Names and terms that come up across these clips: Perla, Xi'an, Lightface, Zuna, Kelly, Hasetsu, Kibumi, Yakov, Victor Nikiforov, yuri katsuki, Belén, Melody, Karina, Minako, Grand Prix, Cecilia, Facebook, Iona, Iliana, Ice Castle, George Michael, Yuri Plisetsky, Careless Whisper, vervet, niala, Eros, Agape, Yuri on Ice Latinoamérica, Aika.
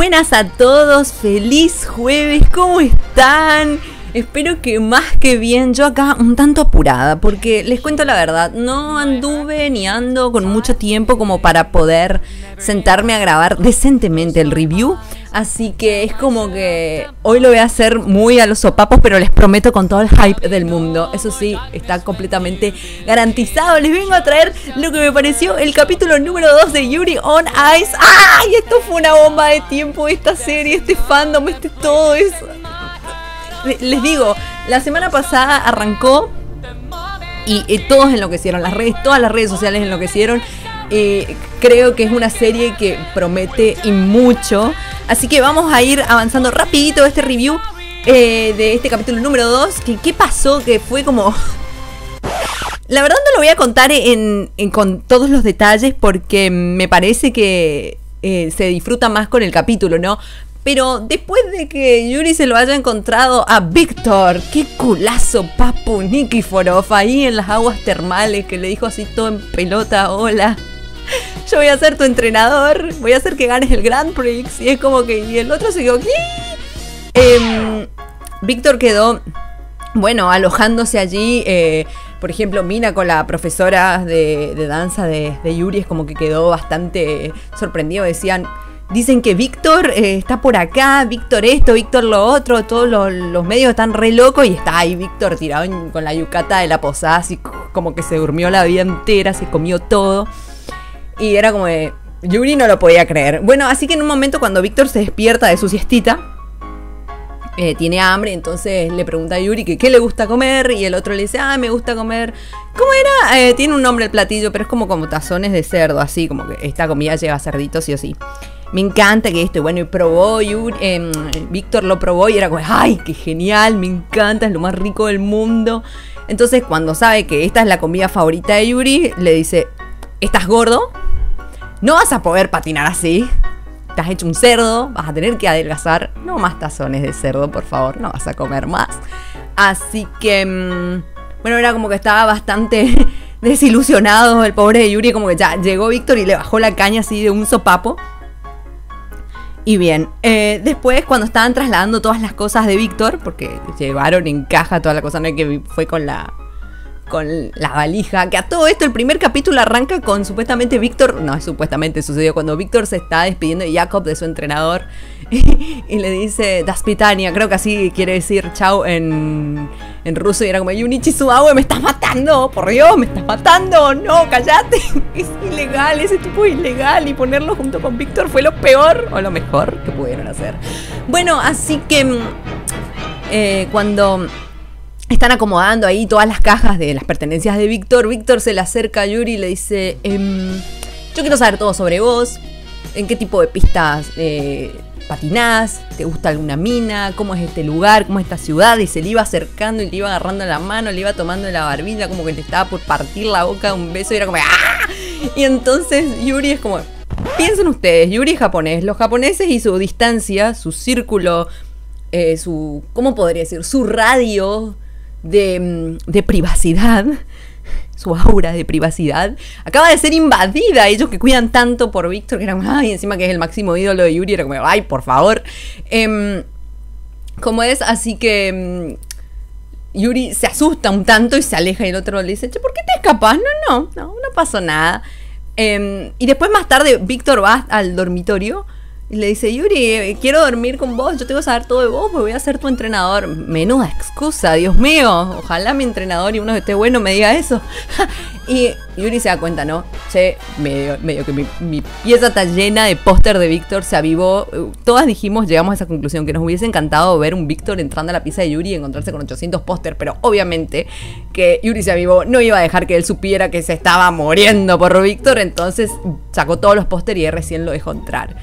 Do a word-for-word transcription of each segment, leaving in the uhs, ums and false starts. buenas a todos, feliz jueves, ¿cómo están? Espero que más que bien, yo acá un tanto apurada, porque les cuento la verdad, no anduve ni ando con mucho tiempo como para poder sentarme a grabar decentemente el review. Así que es como que hoy lo voy a hacer muy a los sopapos, pero les prometo con todo el hype del mundo. Eso sí, está completamente garantizado. Les vengo a traer lo que me pareció el capítulo número dos de Yuri on Ice. ¡Ay! Esto fue una bomba de tiempo, esta serie, este fandom, este todo eso. Les digo, la semana pasada arrancó y eh, todos enloquecieron, las redes, todas las redes sociales enloquecieron. Eh, creo que es una serie que promete y mucho. Así que vamos a ir avanzando rapidito este review eh, de este capítulo número dos. Que, ¿qué pasó? Que fue como... La verdad no lo voy a contar en, en, con todos los detalles porque me parece que eh, se disfruta más con el capítulo, ¿no? Pero después de que Yuri se lo haya encontrado a Victor, qué culazo Papu Nikiforov ahí en las aguas termales, que le dijo así todo en pelota, hola, yo voy a ser tu entrenador, voy a hacer que ganes el Grand Prix. Y es como que, y el otro se quedó, ¿qué? Eh, Victor quedó, bueno, alojándose allí. eh, Por ejemplo, Minako, la profesora de, de danza de, de Yuri, es como que quedó bastante sorprendido. Decían... Dicen que Víctor eh, está por acá, Víctor esto, Víctor lo otro, todos los, los medios están re locos y está ahí Víctor tirado en, con la yucata de la posada, así como que se durmió la vida entera, se comió todo. Y era como de... Yuri no lo podía creer. Bueno, así que en un momento cuando Víctor se despierta de su siestita, eh, tiene hambre, entonces le pregunta a Yuri que qué le gusta comer y el otro le dice, ah, me gusta comer... ¿Cómo era? Eh, tiene un nombre el platillo, pero es como, como tazones de cerdo, así como que esta comida lleva cerdito sí o sí. Me encanta que esto, y bueno, y probó, Yuri, eh, Víctor lo probó y era como, ¡ay, qué genial! Me encanta, es lo más rico del mundo. Entonces, cuando sabe que esta es la comida favorita de Yuri, le dice, ¿estás gordo? No vas a poder patinar así. Te has hecho un cerdo, vas a tener que adelgazar. No más tazones de cerdo, por favor, no vas a comer más. Así que, mmm, bueno, era como que estaba bastante desilusionado el pobre de Yuri, como que ya llegó Víctor y le bajó la caña así de un sopapo. Y bien, eh, después cuando estaban trasladando todas las cosas de Víctor, porque llevaron en caja toda la cosa, ¿no? Que fue con la con la valija, que a todo esto el primer capítulo arranca con supuestamente Víctor, no, supuestamente sucedió cuando Víctor se está despidiendo de Yakov, de su entrenador, y, y le dice Das Pitania, creo que así quiere decir chau en, en ruso, y era como Yunichi Suawe, me estás matando, por Dios, me estás matando, no, callate, es ilegal, ese tipo es ilegal, y ponerlo junto con Víctor fue lo peor, o lo mejor que pudieron hacer. Bueno, así que eh, cuando... están acomodando ahí todas las cajas de las pertenencias de Víctor. Víctor se le acerca a Yuri y le dice... Ehm, yo quiero saber todo sobre vos. ¿En qué tipo de pistas eh, patinás? ¿Te gusta alguna mina? ¿Cómo es este lugar? ¿Cómo es esta ciudad? Y se le iba acercando y le iba agarrando la mano. Le iba tomando la barbilla. Como que le estaba por partir la boca de un beso. Y era como... ¡ah! Y entonces Yuri es como... Piensen ustedes. Yuri es japonés. Los japoneses y su distancia, su círculo, eh, su... ¿cómo podría decir? Su radio... De, de privacidad, su aura de privacidad acaba de ser invadida. Ellos que cuidan tanto por Víctor, que era como, ay, encima que es el máximo ídolo de Yuri, era como, ay, por favor. Eh, como es, así que um, Yuri se asusta un tanto y se aleja. Y el otro le dice, che, ¿por qué te escapas? No, no, no, no pasó nada. Eh, y después, más tarde, Víctor va al dormitorio. Y le dice, Yuri, quiero dormir con vos, yo tengo que saber todo de vos, me voy a ser tu entrenador. Menuda excusa, Dios mío. Ojalá mi entrenador y uno que esté bueno me diga eso. Y Yuri se da cuenta, ¿no? Che, medio, medio que mi, mi pieza está llena de póster de Víctor, se avivó. Todas dijimos, llegamos a esa conclusión, que nos hubiese encantado ver un Víctor entrando a la pieza de Yuri y encontrarse con ochocientos póster. Pero obviamente que Yuri se avivó, no iba a dejar que él supiera que se estaba muriendo por Víctor. Entonces sacó todos los póster y él recién lo dejó entrar.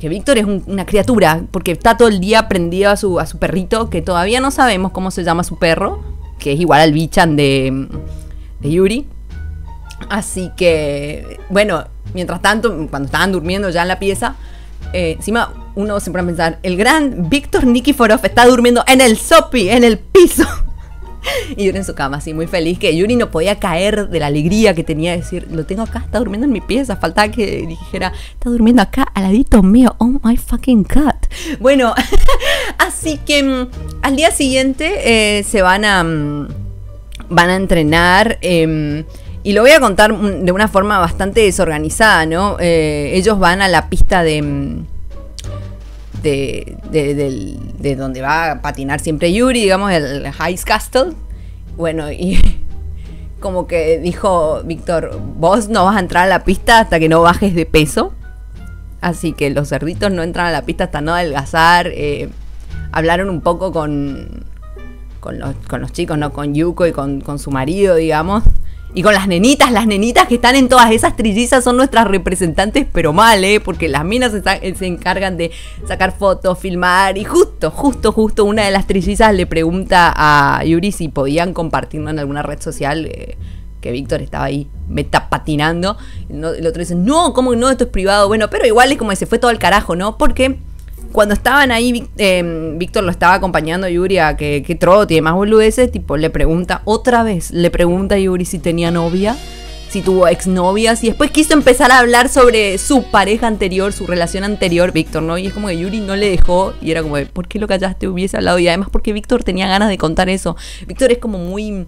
Que Víctor es un, una criatura, porque está todo el día prendido a su, a su perrito, que todavía no sabemos cómo se llama su perro, que es igual al Bichan de, de Yuri. Así que, bueno, mientras tanto, cuando estaban durmiendo ya en la pieza, eh, encima uno se pone a pensar, el gran Victor Nikiforov está durmiendo en el sopi, en el piso. Y Yuri en su cama, así muy feliz, que Yuri no podía caer de la alegría que tenía de decir, lo tengo acá, está durmiendo en mi pieza. Faltaba que dijera, está durmiendo acá al ladito mío, oh my fucking god. Bueno, así que al día siguiente eh, se van a, van a entrenar. Eh, Y lo voy a contar de una forma bastante desorganizada, ¿no? Eh, ellos van a la pista de de, de, de... de donde va a patinar siempre Yuri, digamos, el Ice Castle. Bueno, y como que dijo Víctor, vos no vas a entrar a la pista hasta que no bajes de peso. Así que los cerditos no entran a la pista hasta no adelgazar. Eh, hablaron un poco con, con, los, con los chicos, ¿no? Con Yuko y con, con su marido, digamos. Y con las nenitas, las nenitas que están en todas esas trillizas son nuestras representantes, pero mal, ¿eh? Porque las minas se, se encargan de sacar fotos, filmar, y justo, justo, justo una de las trillizas le pregunta a Yuri si podían compartirlo en alguna red social, eh, que Víctor estaba ahí, me está patinando. No, el otro dice, no, ¿cómo no? Esto es privado. Bueno, pero igual es como que se fue todo al carajo, ¿no? Porque cuando estaban ahí, eh, Víctor lo estaba acompañando a Yuri a que, que trote y demás boludeces, tipo, le pregunta otra vez, le pregunta a Yuri si tenía novia, si tuvo exnovias, y después quiso empezar a hablar sobre su pareja anterior, su relación anterior, Víctor, ¿no? Y es como que Yuri no le dejó, y era como, de, ¿por qué lo callaste? Hubiese hablado, y además porque Víctor tenía ganas de contar eso. Víctor es como muy,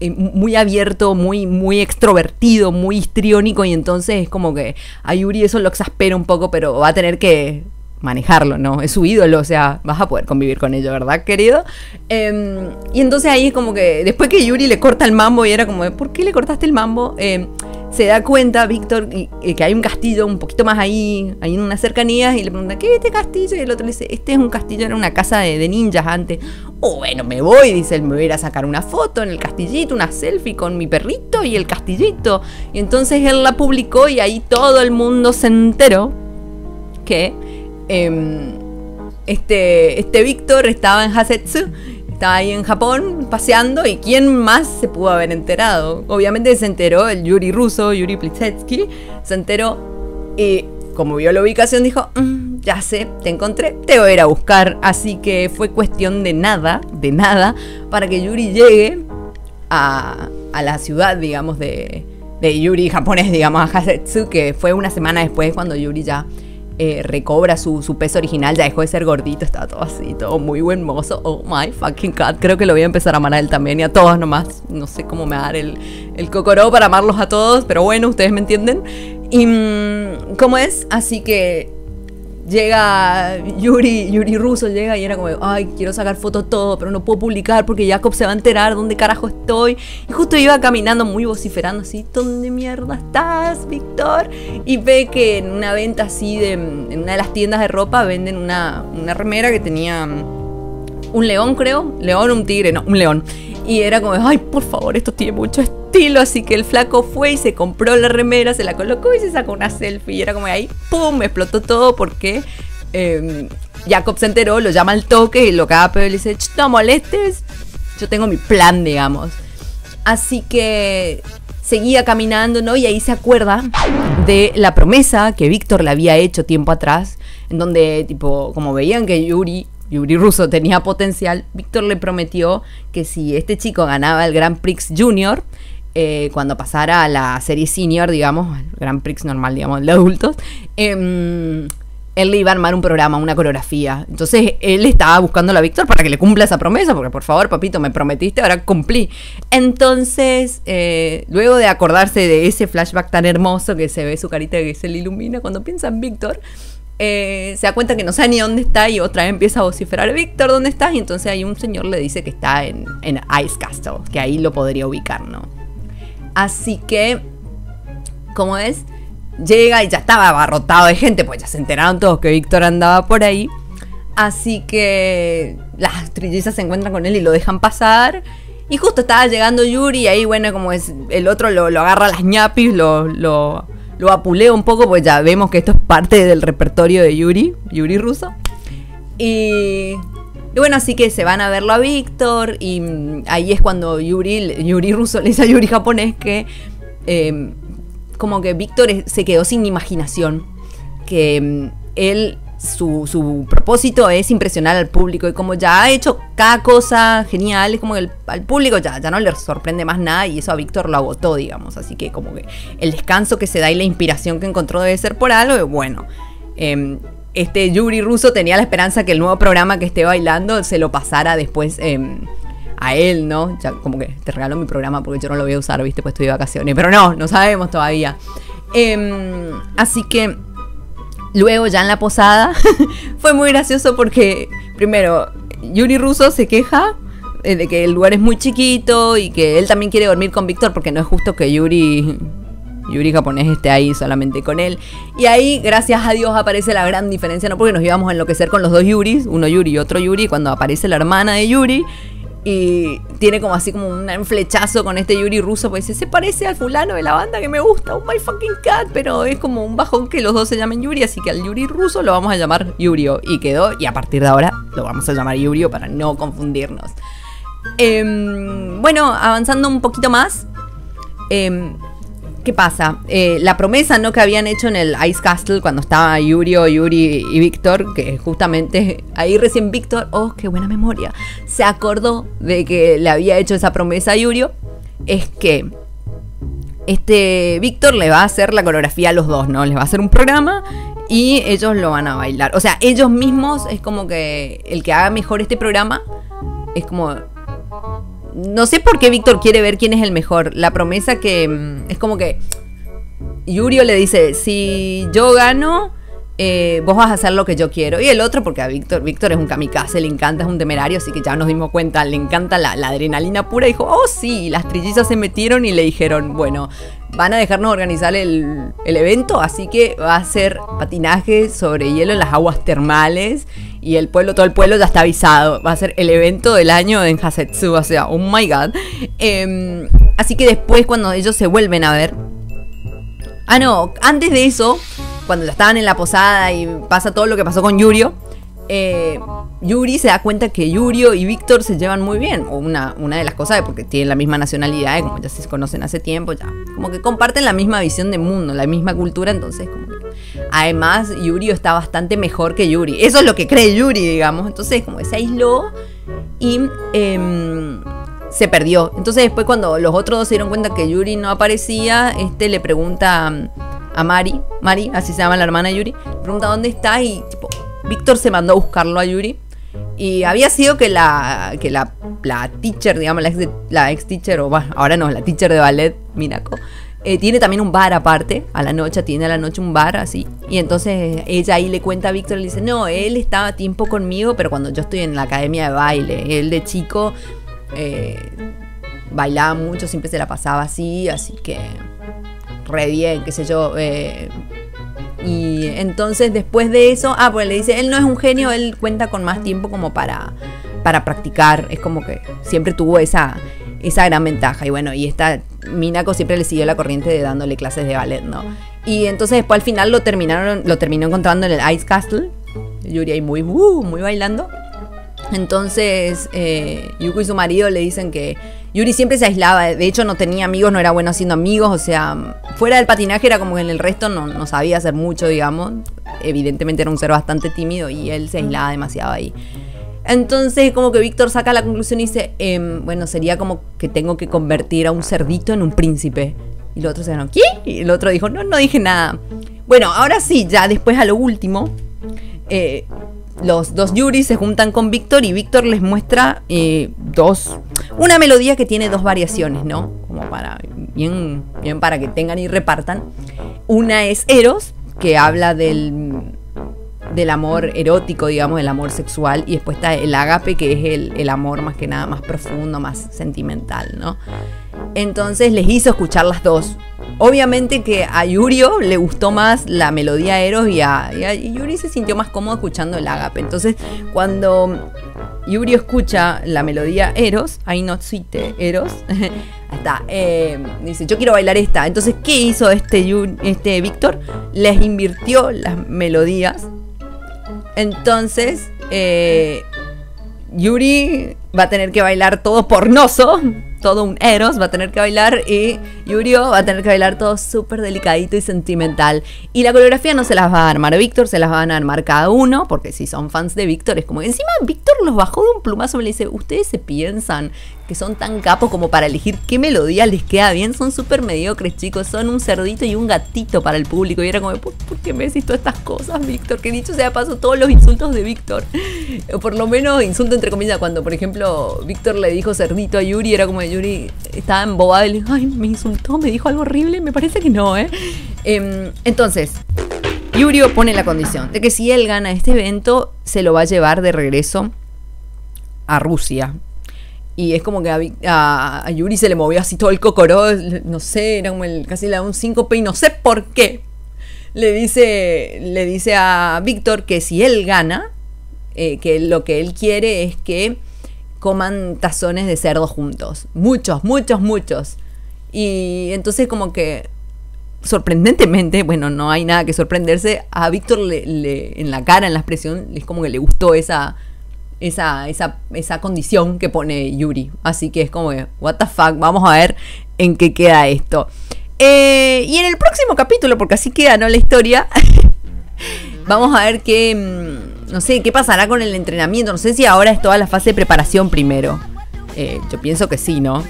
eh, muy abierto, muy, muy extrovertido, muy histriónico, y entonces es como que a Yuri eso lo exaspera un poco, pero va a tener que manejarlo, ¿no? Es su ídolo, o sea, vas a poder convivir con ello, ¿verdad, querido? Eh, y entonces ahí es como que, después que Yuri le corta el mambo y era como, de, ¿por qué le cortaste el mambo? Eh, se da cuenta, Víctor, que hay un castillo un poquito más ahí, ahí en unas cercanías, y le pregunta, ¿qué es este castillo? Y el otro le dice, este es un castillo, era una casa de, de ninjas antes. Oh, bueno, me voy, dice él, me voy a ir a sacar una foto en el castillito, una selfie con mi perrito y el castillito. Y entonces él la publicó y ahí todo el mundo se enteró que Eh, este este Víctor estaba en Hasetsu, estaba ahí en Japón paseando, y quién más se pudo haber enterado. Obviamente se enteró el Yuri ruso, Yuri Plisetsky, se enteró y como vio la ubicación dijo, mm, ya sé, te encontré, te voy a ir a buscar. Así que fue cuestión de nada, de nada, para que Yuri llegue a, a la ciudad, digamos, de, de Yuri japonés, digamos, a Hasetsu, que fue una semana después cuando Yuri ya Eh, recobra su, su peso original, ya dejó de ser gordito, está todo así, todo muy buen mozo. Oh my fucking god, creo que lo voy a empezar a amar a él también y a todos nomás. No sé cómo me va a dar el, el cocoró para amarlos a todos, pero bueno, ustedes me entienden. Y mmm, ¿cómo es? Así que llega Yuri, Yuri ruso llega y era como, ay, quiero sacar fotos todo, pero no puedo publicar porque Jacob se va a enterar dónde carajo estoy. Y justo iba caminando muy vociferando así, ¿dónde mierda estás, Víctor? Y ve que en una venta así, de, en una de las tiendas de ropa, venden una, una remera que tenía un león, creo. León, un tigre, no, un león. Y era como, ay, por favor, esto tiene mucho estilo. Así que el flaco fue y se compró la remera, se la colocó y se sacó una selfie. Y era como ahí, pum, explotó todo porque eh, Jacob se enteró, lo llama al toque y lo caga pedo y le dice, no molestes, yo tengo mi plan, digamos. Así que seguía caminando, ¿no? Y ahí se acuerda de la promesa que Víctor le había hecho tiempo atrás, en donde, tipo, como veían que Yuri... Yuri ruso tenía potencial, Víctor le prometió que si este chico ganaba el Grand Prix Junior, eh, cuando pasara a la serie Senior, digamos, el Grand Prix normal, digamos, de adultos, eh, él le iba a armar un programa, una coreografía. Entonces él estaba buscando a Víctor para que le cumpla esa promesa, porque por favor, papito, me prometiste, ahora cumplí. Entonces, eh, luego de acordarse de ese flashback tan hermoso que se ve su carita que se le ilumina cuando piensa en Víctor, Eh, se da cuenta que no sabe ni dónde está y otra vez empieza a vociferar, Víctor, ¿dónde estás? Y entonces ahí un señor le dice que está en, en Ice Castle, que ahí lo podría ubicar, ¿no? Así que, ¿cómo es? Llega y ya estaba abarrotado de gente, pues ya se enteraron todos que Víctor andaba por ahí. Así que las trillizas se encuentran con él y lo dejan pasar. Y justo estaba llegando Yuri y ahí, bueno, como es, el otro lo, lo agarra a las ñapis, lo... lo Lo apuleo un poco, pues ya vemos que esto es parte del repertorio de Yuri, Yuri ruso. Y, y bueno, así que se van a verlo a Víctor. Y ahí es cuando Yuri, Yuri ruso le dice a Yuri japonés que eh, como que Víctor se quedó sin imaginación. Que él su, su propósito es impresionar al público, y como ya ha hecho cada cosa genial, es como el, al público ya, ya no le sorprende más nada, y eso a Víctor lo agotó, digamos. Así que como que el descanso que se da y la inspiración que encontró debe ser por algo, y bueno... Eh, Este Yuri ruso tenía la esperanza que el nuevo programa que esté bailando se lo pasara después eh, a él, ¿no? Ya, como que te regalo mi programa porque yo no lo voy a usar, ¿viste? Pues estoy de vacaciones. Pero no, no sabemos todavía. Eh, así que luego ya en la posada fue muy gracioso porque, primero, Yuri ruso se queja de que el lugar es muy chiquito y que él también quiere dormir con Víctor porque no es justo que Yuri... Yuri japonés esté ahí solamente con él. Y ahí, gracias a Dios, aparece la gran diferencia. No porque nos íbamos a enloquecer con los dos Yuris, uno Yuri y otro Yuri, cuando aparece la hermana de Yuri y tiene como así como un flechazo con este Yuri ruso, pues dice, se parece al fulano de la banda que me gusta, oh my fucking cat, pero es como un bajón que los dos se llamen Yuri, así que al Yuri ruso lo vamos a llamar Yurio, y quedó, y a partir de ahora lo vamos a llamar Yurio para no confundirnos. Eh, bueno, avanzando un poquito más, eh, ¿qué pasa? Eh, la promesa, ¿no?, que habían hecho en el Ice Castle cuando estaba Yurio, Yuri y Víctor, que justamente ahí recién Víctor, oh, qué buena memoria, se acordó de que le había hecho esa promesa a Yurio, es que este Víctor le va a hacer la coreografía a los dos, ¿no? Les va a hacer un programa y ellos lo van a bailar. O sea, ellos mismos, es como que el que haga mejor este programa es como... No sé por qué Víctor quiere ver quién es el mejor. La promesa que... Es como que... Yurio le dice... Si yo gano... Eh, vos vas a hacer lo que yo quiero. Y el otro... Porque a Víctor... Víctor es un kamikaze. Le encanta. Es un temerario. Así que ya nos dimos cuenta. Le encanta la, la adrenalina pura. Dijo... Oh, sí. Las trillizas se metieron y le dijeron... Bueno... Van a dejarnos organizar el, el evento. Así que va a ser patinaje sobre hielo en las aguas termales. Y el pueblo, todo el pueblo ya está avisado. Va a ser el evento del año en Hasetsu. O sea, oh my god. Eh, así que después cuando ellos se vuelven a ver. Ah no, antes de eso. Cuando ya estaban en la posada y pasa todo lo que pasó con Yurio. Eh, Yuri se da cuenta que Yurio y Víctor se llevan muy bien. O una, una de las cosas, porque tienen la misma nacionalidad, eh, como ya se conocen hace tiempo, ya como que comparten la misma visión de mundo, la misma cultura. Entonces, como que además Yurio está bastante mejor que Yuri. Eso es lo que cree Yuri, digamos. Entonces, como que se aisló y eh, se perdió. Entonces, después cuando los otros dos se dieron cuenta que Yuri no aparecía, este le pregunta a Mari, Mari, así se llama la hermana de Yuri, le pregunta dónde está y tipo... Víctor se mandó a buscarlo a Yuri. Y había sido que la que la, la teacher, digamos, la ex, de, la ex teacher, o bueno, ahora no, la teacher de ballet, Minako, eh, tiene también un bar aparte, a la noche, tiene a la noche un bar así. Y entonces ella ahí le cuenta a Víctor, le dice, no, él estaba a tiempo conmigo, pero cuando yo estoy en la academia de baile, él de chico eh, bailaba mucho, siempre se la pasaba así, así que re bien, qué sé yo, eh... Y entonces después de eso, ah, pues le dice, él no es un genio, él cuenta con más tiempo como para, para practicar. Es como que siempre tuvo esa, esa gran ventaja. Y bueno, y esta Minako siempre le siguió la corriente de dándole clases de ballet, ¿no? Y entonces después al final lo terminaron, lo terminó encontrando en el Ice Castle. Yuri ahí muy, uh, muy bailando. Entonces eh, Yuko y su marido le dicen que Yuri siempre se aislaba, de hecho no tenía amigos, no era bueno haciendo amigos, o sea, fuera del patinaje era como que en el resto no, no sabía hacer mucho, digamos. Evidentemente era un ser bastante tímido y él se aislaba demasiado ahí. Entonces como que Víctor saca la conclusión y dice, eh, bueno, sería como que tengo que convertir a un cerdito en un príncipe. Y el otro se dijo, ¿qué? Y el otro dijo, no, no dije nada. Bueno, ahora sí, ya después a lo último, eh... los dos Yuri se juntan con Víctor y Víctor les muestra eh, dos una melodía que tiene dos variaciones, ¿no? Como para bien, bien para que tengan y repartan. Una es Eros, que habla del del amor erótico, digamos, del amor sexual, y después está el Agape, que es el, el amor más que nada más profundo, más sentimental, ¿no? Entonces les hizo escuchar las dos. Obviamente que a Yurio le gustó más la melodía Eros y a, y a Yuri se sintió más cómodo escuchando el Agape. Entonces cuando Yurio escucha la melodía Eros, ahí no cite Eros, hasta eh, dice yo quiero bailar esta. Entonces, ¿qué hizo este, Yuri, este Víctor? Les invirtió las melodías. Entonces eh, Yuri va a tener que bailar todo pornoso todo un Eros, va a tener que bailar, y Yurio va a tener que bailar todo súper delicadito y sentimental. Y la coreografía no se las va a armar Víctor, se las van a armar cada uno, porque si son fans de Víctor es como... Encima Víctor los bajó de un plumazo y le dice, ustedes se piensan que son tan capos como para elegir qué melodía les queda bien, son súper mediocres, chicos, son un cerdito y un gatito para el público. Y era como, ¿por, ¿por qué me decís todas estas cosas, Víctor? Que dicho sea paso, todos los insultos de Víctor, por lo menos insulto entre comillas, cuando por ejemplo Víctor le dijo cerdito a Yuri, era como, Yuri estaba embobada y le dijo, ay, me insultó, me dijo algo horrible, me parece que no, ¿eh? Eh entonces... Yurio pone la condición de que si él gana este evento, se lo va a llevar de regreso a Rusia. Y es como que a, a, a Yuri se le movió así todo el cocoró, no sé, era como el, casi le da un síncope y no sé por qué. Le dice, le dice a Víctor que si él gana, eh, que lo que él quiere es que coman tazones de cerdo juntos. Muchos, muchos, muchos. Y entonces como que... sorprendentemente, bueno, no hay nada que sorprenderse, a Víctor le, le, en la cara, en la expresión, es como que le gustó esa esa, esa esa condición que pone Yuri, así que es como que, what the fuck, vamos a ver en qué queda esto. Eh, y en el próximo capítulo, porque así queda, ¿no?, la historia, vamos a ver qué, no sé, qué pasará con el entrenamiento, no sé si ahora es toda la fase de preparación primero, eh, yo pienso que sí, ¿no?,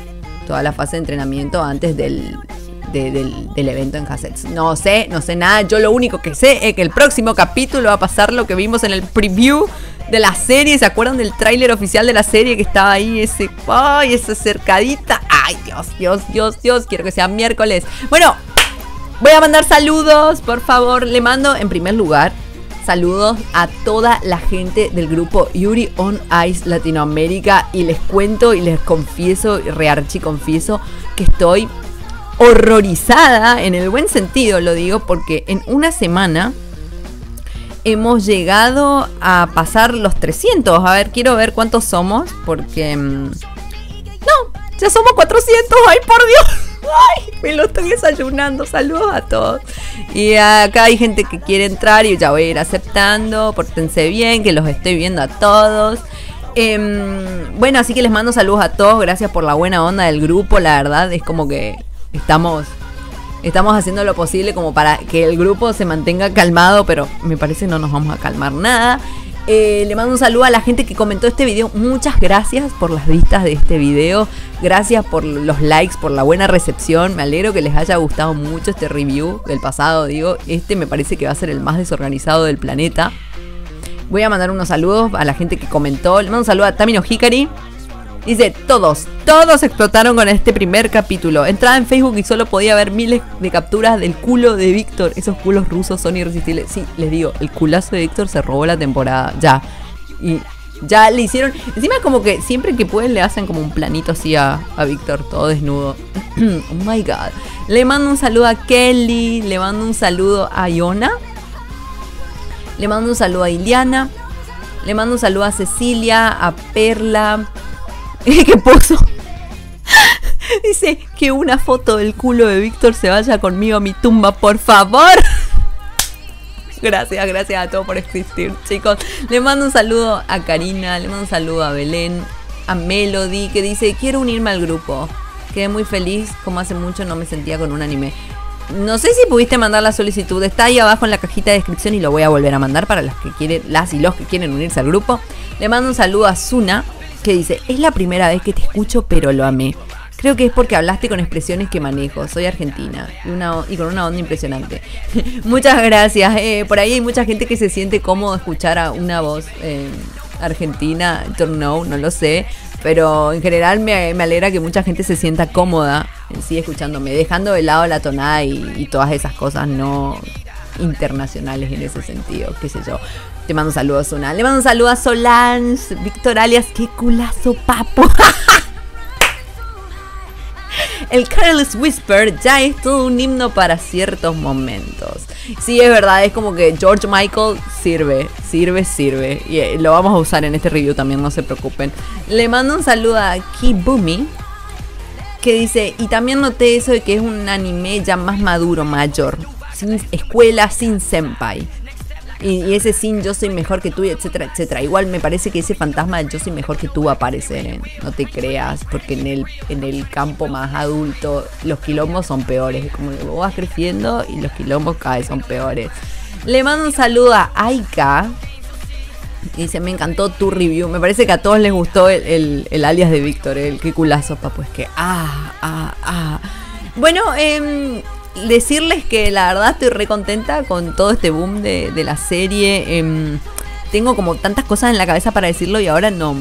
toda la fase de entrenamiento antes del... De, del, del evento en Hasetsu. No sé, no sé nada. Yo lo único que sé es que el próximo capítulo va a pasar lo que vimos en el preview de la serie. ¿Se acuerdan del tráiler oficial de la serie que estaba ahí? Ese, ¡ay! Esa cercadita. ¡Ay, Dios, Dios, Dios, Dios! Quiero que sea miércoles. Bueno, voy a mandar saludos, por favor. Le mando, en primer lugar, saludos a toda la gente del grupo Yuri on Ice Latinoamérica. Y les cuento y les confieso, y rearchi confieso, que estoy... horrorizada, en el buen sentido lo digo, porque en una semana hemos llegado a pasar los trescientos. A ver, quiero ver cuántos somos, porque... ¡no! ¡Ya somos cuatrocientos! ¡Ay, por Dios! ¡Ay! Me lo estoy desayunando. Saludos a todos. Y acá hay gente que quiere entrar y ya voy a ir aceptando. Pórtense bien, que los estoy viendo a todos. Eh, bueno, así que les mando saludos a todos. Gracias por la buena onda del grupo. La verdad es como que... Estamos, estamos haciendo lo posible como para que el grupo se mantenga calmado, pero me parece no nos vamos a calmar nada. Eh, le mando un saludo a la gente que comentó este video. Muchas gracias por las vistas de este video. Gracias por los likes, por la buena recepción. Me alegro que les haya gustado mucho este review del pasado. Digo, este me parece que va a ser el más desorganizado del planeta. Voy a mandar unos saludos a la gente que comentó. Le mando un saludo a Tamino Hikari. Dice, todos, todos explotaron con este primer capítulo. Entraba en Facebook y solo podía ver miles de capturas del culo de Víctor. Esos culos rusos son irresistibles. Sí, les digo, el culazo de Víctor se robó la temporada. Ya. Y ya le hicieron... Encima es como que siempre que pueden le hacen como un planito así a, a Víctor, todo desnudo. Oh my god. Le mando un saludo a Kelly. Le mando un saludo a Iona. Le mando un saludo a Iliana. Le mando un saludo a Cecilia, a Perla... ¿Qué puso? Dice que una foto del culo de Víctor se vaya conmigo a mi tumba, por favor. Gracias, gracias a todos por existir, chicos. Le mando un saludo a Karina, le mando un saludo a Belén, a Melody, que dice, quiero unirme al grupo. Quedé muy feliz, como hace mucho no me sentía con un anime. No sé si pudiste mandar la solicitud, está ahí abajo en la cajita de descripción y lo voy a volver a mandar para las que quieren, las y los que quieren unirse al grupo. Le mando un saludo a Zuna, que dice, es la primera vez que te escucho, pero lo amé. Creo que es porque hablaste con expresiones que manejo. Soy argentina y, una, y con una onda impresionante. Muchas gracias. Eh, por ahí hay mucha gente que se siente cómodo escuchar a una voz eh, argentina. No, no lo sé. Pero en general me, me alegra que mucha gente se sienta cómoda en sí escuchándome, dejando de lado la tonada y, y todas esas cosas no internacionales en ese sentido, qué sé yo. Te mando un saludo a Zuna. Le mando un saludo a Solange. Víctor alias, qué culazo, papo. El Careless Whisper ya es todo un himno para ciertos momentos. Sí, es verdad, es como que George Michael sirve, sirve, sirve. Y lo vamos a usar en este review también, no se preocupen. Le mando un saludo a Kibumi, que dice, y también noté eso de que es un anime ya más maduro, mayor. Sin escuela, sin senpai. Y, y ese sin yo soy mejor que tú, etcétera, etcétera. Igual me parece que ese fantasma de yo soy mejor que tú va a aparecer, ¿eh? No te creas, porque en el, en el campo más adulto los quilombos son peores. Es como que vos vas creciendo y los quilombos cada vez son peores. Le mando un saludo a Aika. Y dice, me encantó tu review. Me parece que a todos les gustó el, el, el alias de Víctor, el que culazo, papá. Pues que, ah, ah, ah. Bueno, eh, decirles que la verdad estoy re contenta con todo este boom de, de la serie. Eh, tengo como tantas cosas en la cabeza para decirlo y ahora no,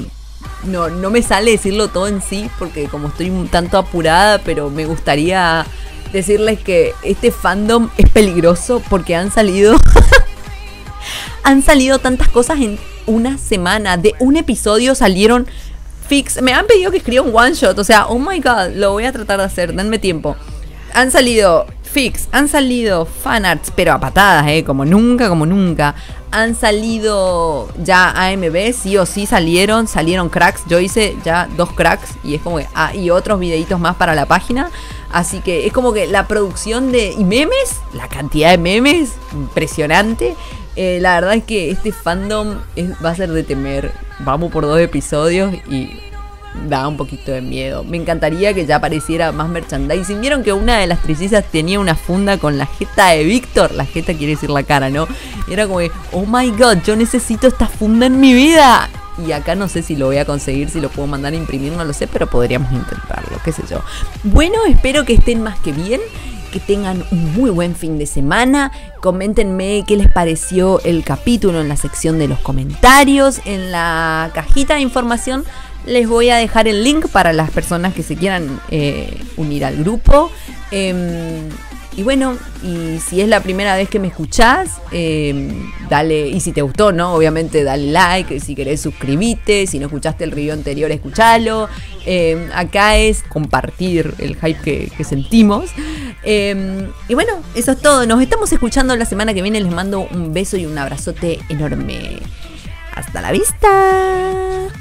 no, no me sale decirlo todo en sí, porque como estoy un tanto apurada, pero me gustaría decirles que este fandom es peligroso porque han salido... han salido tantas cosas en una semana. De un episodio salieron fix. Me han pedido que escriba un one shot. O sea, oh my god, lo voy a tratar de hacer. Denme tiempo. Han salido fix. Han salido fanarts. Pero a patadas, eh. Como nunca, como nunca. Han salido ya A M B. Sí o sí salieron. Salieron cracks. Yo hice ya dos cracks. Y es como que... Ah, y otros videitos más para la página. Así que es como que la producción de... Y memes. La cantidad de memes. Impresionante. Eh, la verdad es que este fandom es, va a ser de temer. Vamos por dos episodios y da un poquito de miedo. Me encantaría que ya apareciera más merchandising. Vieron que una de las trillizas tenía una funda con la jeta de Víctor. La jeta quiere decir la cara, ¿no? Era como que, oh my god, yo necesito esta funda en mi vida. Y acá no sé si lo voy a conseguir, si lo puedo mandar a imprimir, no lo sé, pero podríamos intentarlo, qué sé yo. Bueno, espero que estén más que bien, que tengan un muy buen fin de semana. Coméntenme qué les pareció el capítulo en la sección de los comentarios. En la cajita de información les voy a dejar el link para las personas que se quieran eh, unir al grupo. Eh, y bueno, y si es la primera vez que me escuchás, eh, dale, y si te gustó, ¿no? Obviamente dale like, si querés suscribite, si no escuchaste el review anterior, escuchalo. Eh, acá es compartir el hype que, que sentimos. Eh, y bueno, eso es todo. Nos estamos escuchando la semana que viene. Les mando un beso y un abrazote enorme. Hasta la vista.